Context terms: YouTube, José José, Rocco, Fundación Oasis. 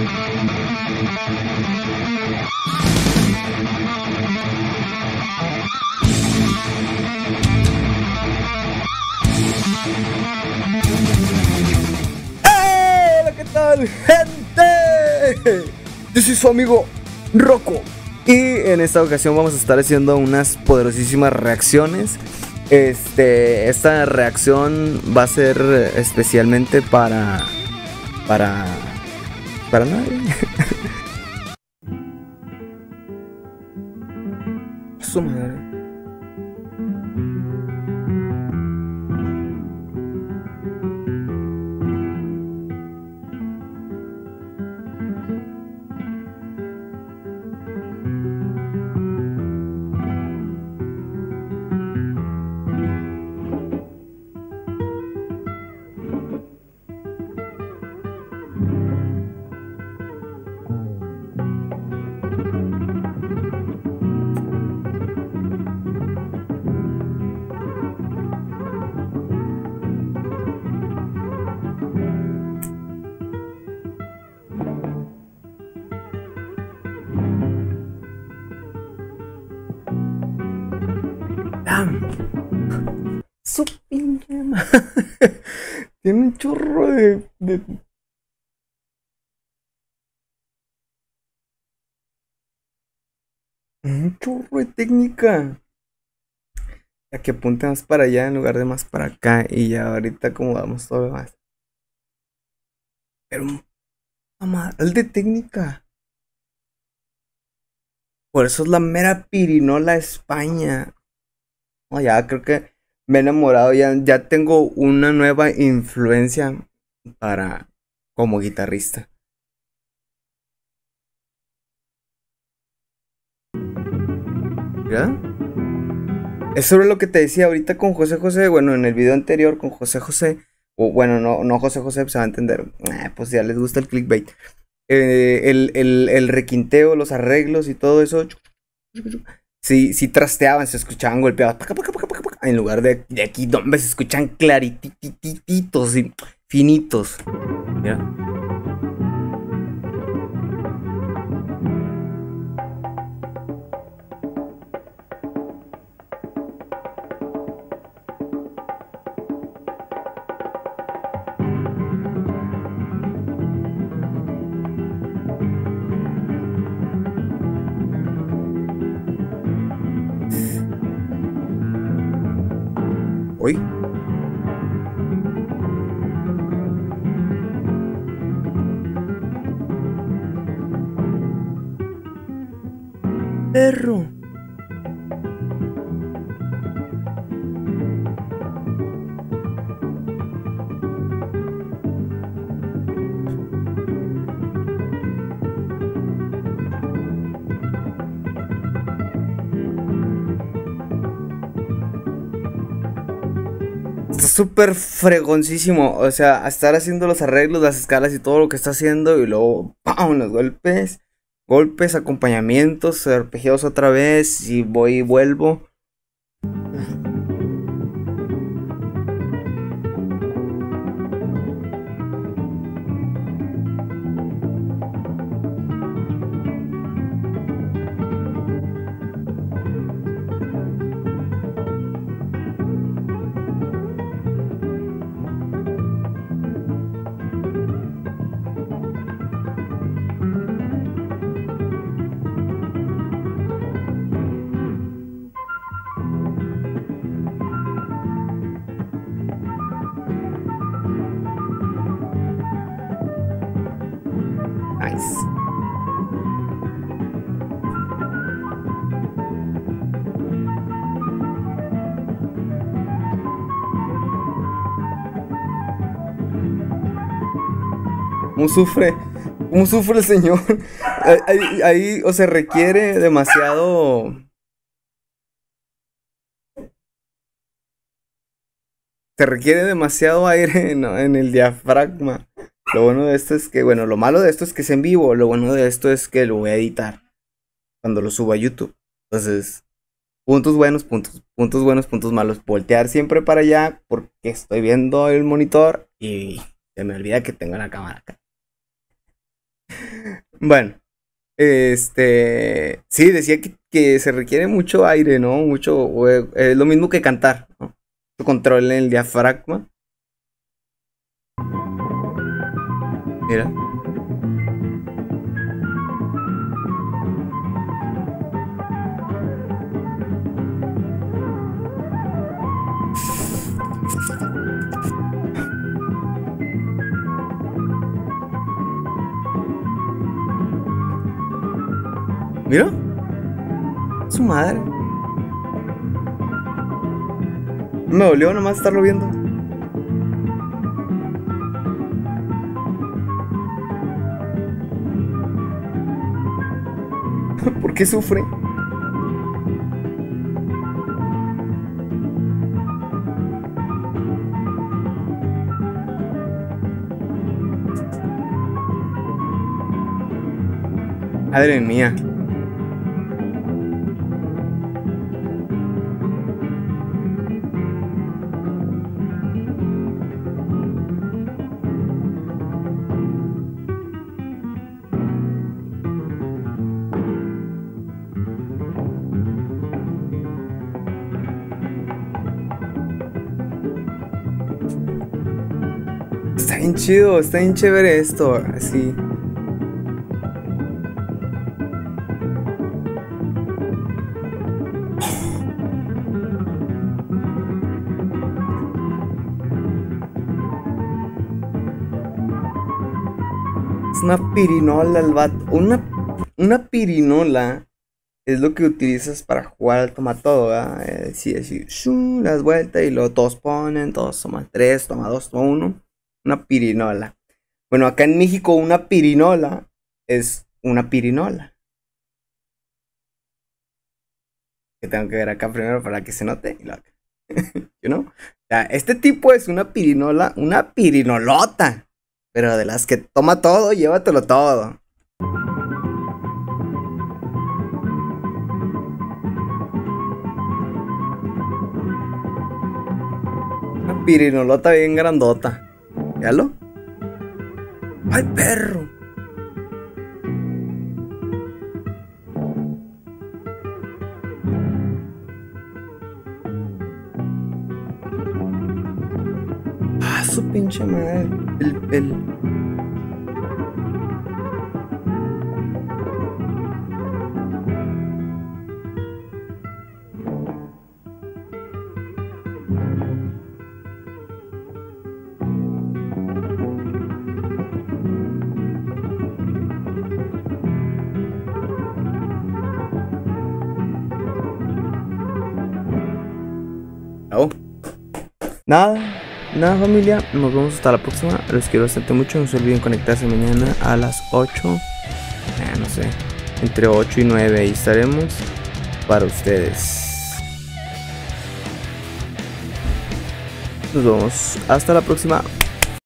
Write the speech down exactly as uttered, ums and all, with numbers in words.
¡Hey! ¿Qué tal, gente? Yo soy su amigo Rocco y en esta ocasión vamos a estar haciendo unas poderosísimas reacciones. Este, esta reacción va a ser especialmente para para para nadie. Su madre. Su pinche madre. Tiene un chorro de, de... Un chorro de técnica. La que apunte más para allá en lugar de más para acá. Y ya ahorita como vamos todo lo más. Pero un mal de técnica. Por eso es la mera pirinola España. Oh, ya creo que me he enamorado, ya, ya tengo una nueva influencia para como guitarrista. ¿Ya? Es sobre lo que te decía ahorita con José José, bueno, en el video anterior con José José, o bueno, no, no José José, pues se va a entender, eh, pues ya les gusta el clickbait. Eh, el, el, el requinteo, los arreglos y todo eso. Si, si trasteaban, se escuchaban golpeados en lugar de, de aquí donde se escuchan clarititititos y finitos. Mira. Hoy perro súper fregoncísimo, o sea, a estar haciendo los arreglos, las escalas y todo lo que está haciendo y luego ¡pam! Los golpes, golpes, acompañamientos, arpegios otra vez y voy y vuelvo. ¿Cómo sufre? ¿Cómo sufre el señor? Ahí, ahí, o se requiere demasiado... Se requiere demasiado aire en, en el diafragma. Lo bueno de esto es que, bueno, lo malo de esto es que es en vivo. Lo bueno de esto es que lo voy a editar cuando lo suba a YouTube. Entonces, puntos buenos, puntos, puntos buenos, puntos malos. Voltear siempre para allá porque estoy viendo el monitor y se me olvida que tengo la cámara acá. Bueno, este, sí, decía que, que se requiere mucho aire, ¿no? Mucho, es lo mismo que cantar, ¿no? Controlen el diafragma. Mira. Mira, su madre. Me dolió nomás estarlo viendo. ¿Por qué sufre? Madre mía. Está bien chido, está bien chévere esto, así. Es una pirinola el vato. Una, una pirinola es lo que utilizas para jugar al toma todo, ¿verdad? Eh, sí, así, shoo, las vueltas y luego todos ponen, todos toman tres, toma dos, toma uno. Una pirinola. Bueno, acá en México una pirinola es una pirinola. Que tengo que ver acá primero para que se note. You know? O sea, este tipo es una pirinola, una pirinolota. Pero de las que toma todo, llévatelo todo. Una pirinolota bien grandota. ¿Véalo? ¡Ay, perro! ¡Ah, su pinche madre! El, el... Nada, nada familia, nos vemos hasta la próxima, los quiero bastante mucho, no se olviden conectarse mañana a las ocho, eh, no sé, entre ocho y nueve ahí estaremos para ustedes. Nos vemos, hasta la próxima.